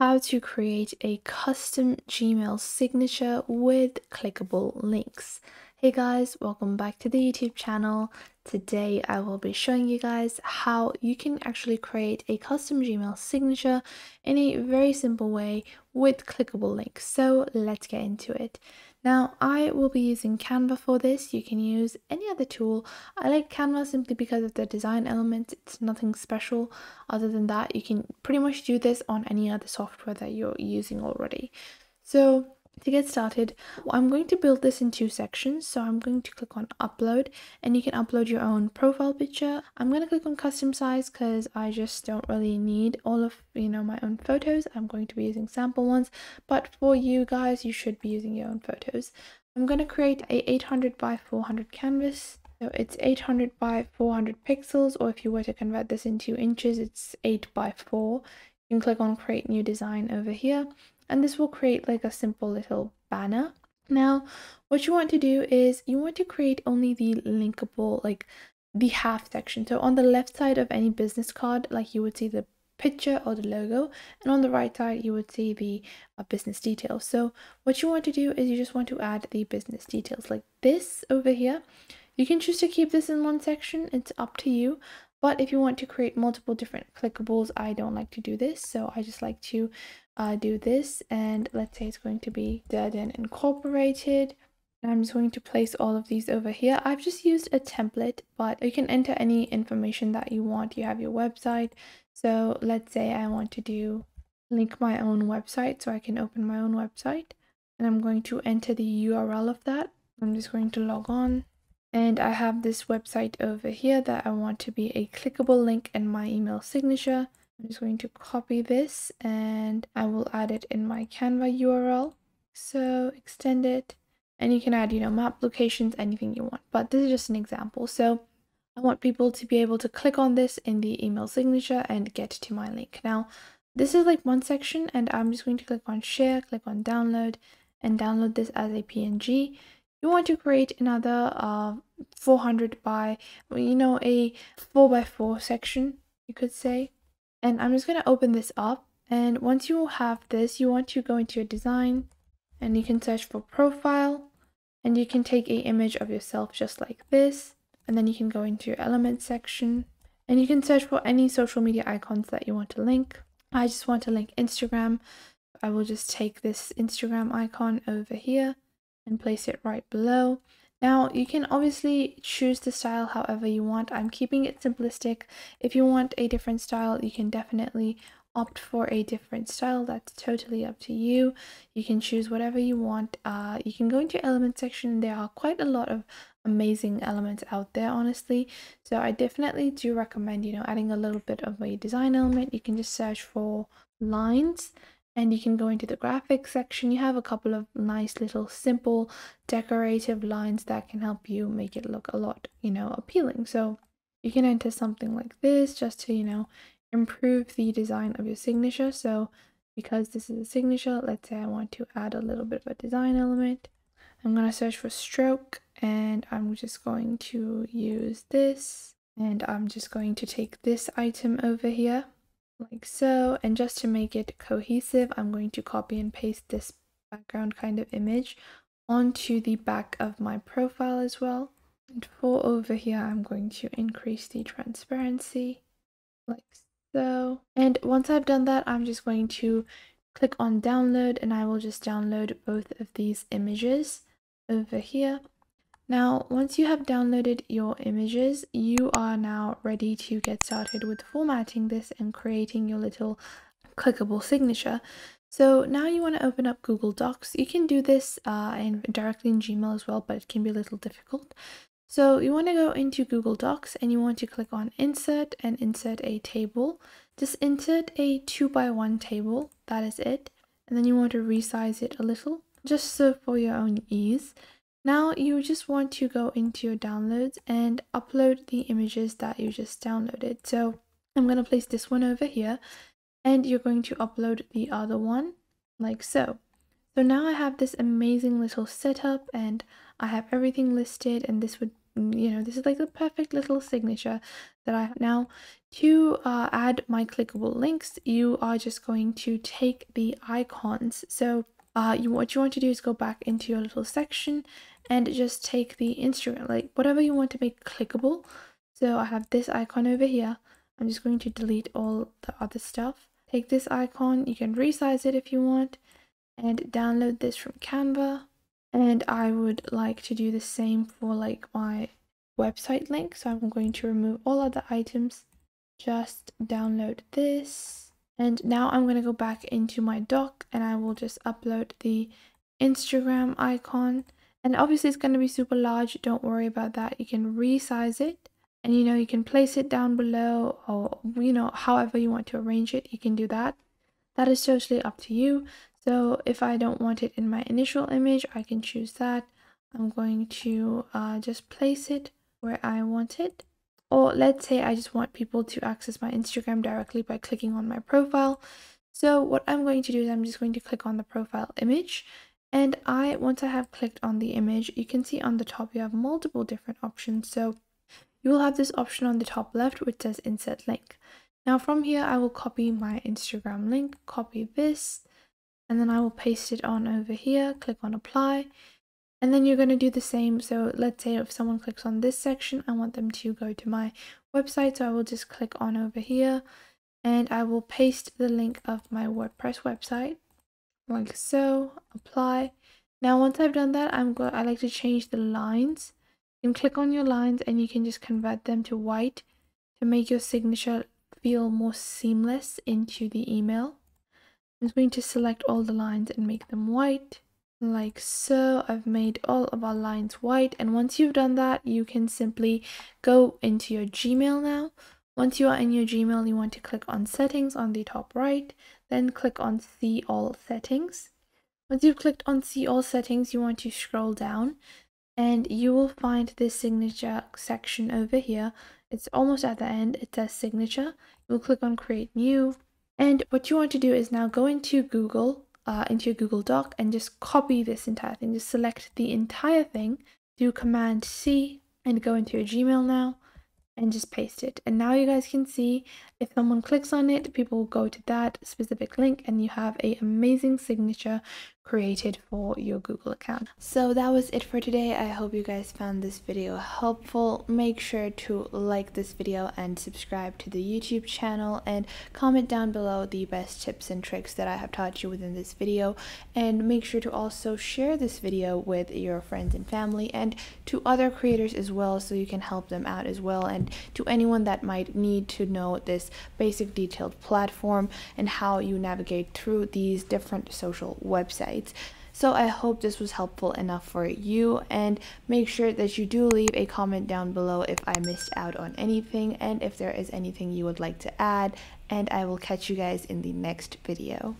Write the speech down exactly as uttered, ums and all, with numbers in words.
how to create a custom Gmail signature with clickable links. Hey guys, welcome back to the YouTube channel. Today I will be showing you guys how you can actually create a custom Gmail signature in a very simple way with clickable links. So let's get into it. Now I will be using Canva for this. You can use any other tool. I like Canva simply because of the design element. It's nothing special other than that. You can pretty much do this on any other software that you're using already. So to get started, I'm going to build this in two sections. So I'm going to click on upload, and you can upload your own profile picture. I'm going to click on custom size because I just don't really need all of, you know, my own photos. I'm going to be using sample ones, but for you guys, you should be using your own photos. I'm going to create a eight hundred by four hundred canvas. So it's eight hundred by four hundred pixels, or if you were to convert this into inches, it's eight by four. You can click on create new design over here. And this will create like a simple little banner. Now, what you want to do is you want to create only the linkable, like the half section. So on the left side of any business card, like you would see the picture or the logo. And on the right side, you would see the uh, business details. So what you want to do is you just want to add the business details like this over here. You can choose to keep this in one section. It's up to you. But if you want to create multiple different clickables, I don't like to do this. So I just like to uh, do this. And let's say it's going to be Durden Incorporated. And I'm just going to place all of these over here. I've just used a template, but you can enter any information that you want. You have your website. So let's say I want to do link my own website. So I can open my own website. And I'm going to enter the U R L of that. I'm just going to log on. And I have this website over here that I want to be a clickable link in my email signature. I'm just going to copy this and I will add it in my Canva U R L. So extend it, and you can add, you know, map locations, anything you want. But this is just an example. So I want people to be able to click on this in the email signature and get to my link. Now, this is like one section, and I'm just going to click on share, click on download, and download this as a P N G. You want to create another uh, four hundred by, you know, a four by four section, you could say. And I'm just going to open this up. And once you have this, you want to go into your design and you can search for profile, and you can take an image of yourself just like this. And then you can go into your element section and you can search for any social media icons that you want to link. I just want to link Instagram. I will just take this Instagram icon over here and place it right below. Now you can obviously choose the style however you want. I'm keeping it simplistic. If you want a different style, you can definitely opt for a different style. That's totally up to you. You can choose whatever you want. Uh, you can go into element section. There are quite a lot of amazing elements out there, honestly. So I definitely do recommend, you know, adding a little bit of a design element. You can just search for lines. And you can go into the graphics section. You have a couple of nice little simple decorative lines that can help you make it look a lot, you know, appealing. So you can enter something like this just to, you know, improve the design of your signature. So because this is a signature, let's say I want to add a little bit of a design element. I'm going to search for stroke, and I'm just going to use this, and I'm just going to take this item over here. Like so, and just to make it cohesive, I'm going to copy and paste this background kind of image onto the back of my profile as well. And for over here, I'm going to increase the transparency, like so. And once I've done that, I'm just going to click on download, and I will just download both of these images over here. Now, once you have downloaded your images, you are now ready to get started with formatting this and creating your little clickable signature. So now you want to open up Google Docs. You can do this uh, in, directly in Gmail as well, but it can be a little difficult. So you want to go into Google Docs and you want to click on insert and insert a table. Just insert a two by one table. That is it. And then you want to resize it a little just so for your own ease. Now you just want to go into your downloads and upload the images that you just downloaded. So I'm going to place this one over here, and you're going to upload the other one like so. So now I have this amazing little setup, and I have everything listed, and this would you know, this is like the perfect little signature that I have now. To uh, add my clickable links, you are just going to take the icons. So uh, you, what you want to do is go back into your little section and just take the instrument, like whatever you want to make clickable. So I have this icon over here. I'm just going to delete all the other stuff. Take this icon, you can resize it if you want, and download this from Canva. And I would like to do the same for like my website link. So I'm going to remove all other items, just download this. And now I'm going to go back into my doc and I will just upload the Instagram icon. And obviously it's going to be super large. Don't worry about that. You can resize it. And, you know, you can place it down below, or, you know, however you want to arrange it, you can do that. That is totally up to you. So if I don't want it in my initial image, I can choose that. I'm going to uh, just place it where I want it. Or let's say I just want people to access my Instagram directly by clicking on my profile. So what I'm going to do is I'm just going to click on the profile image. And I, once I have clicked on the image, you can see on the top, you have multiple different options. So you will have this option on the top left, which says insert link. Now from here, I will copy my Instagram link, copy this, and then I will paste it on over here, click on apply. And then you're going to do the same. So let's say if someone clicks on this section, I want them to go to my website. So I will just click on over here and I will paste the link of my WordPress website like so, apply. Now, once I've done that, I'm going, I like to change the lines. You can click on your lines and you can just convert them to white to make your signature feel more seamless into the email. I'm just going to select all the lines and make them white like so. I've made all of our lines white, and once you've done that, you can simply go into your Gmail now. Once you are in your Gmail, you want to click on settings on the top right, then click on see all settings. Once you've clicked on see all settings, you want to scroll down and you will find this signature section over here. It's almost at the end. It says signature. You'll click on create new. And what you want to do is now go into Google, uh, into your Google Doc, and just copy this entire thing. Just select the entire thing, do Command C, and go into your Gmail now, and just paste it. And now you guys can see if someone clicks on it, people will go to that specific link, and you have an amazing signature created for your Google account. So that was it for today. I hope you guys found this video helpful. Make sure to like this video and subscribe to the YouTube channel, and comment down below the best tips and tricks that I have taught you within this video. And make sure to also share this video with your friends and family and to other creators as well, so you can help them out as well, and to anyone that might need to know this basic detailed platform and how you navigate through these different social websites. So I hope this was helpful enough for you, and make sure that you do leave a comment down below if I missed out on anything and if there is anything you would like to add, and I will catch you guys in the next video.